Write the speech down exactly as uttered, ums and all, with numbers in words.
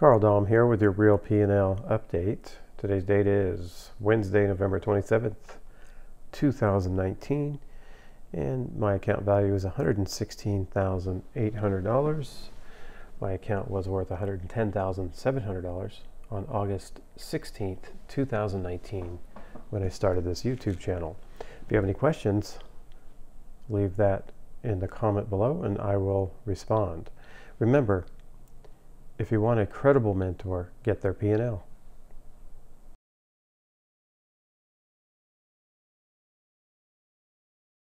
Karl Domm here with your REAL P and L update. Today's date is Wednesday, November twenty-seventh, two thousand nineteen, and my account value is one hundred sixteen thousand eight hundred dollars. My account was worth one hundred ten thousand seven hundred dollars on August sixteenth, two thousand nineteen, when I started this YouTube channel. If you have any questions, leave that in the comment below and I will respond. Remember, if you want a credible mentor, get their P and L.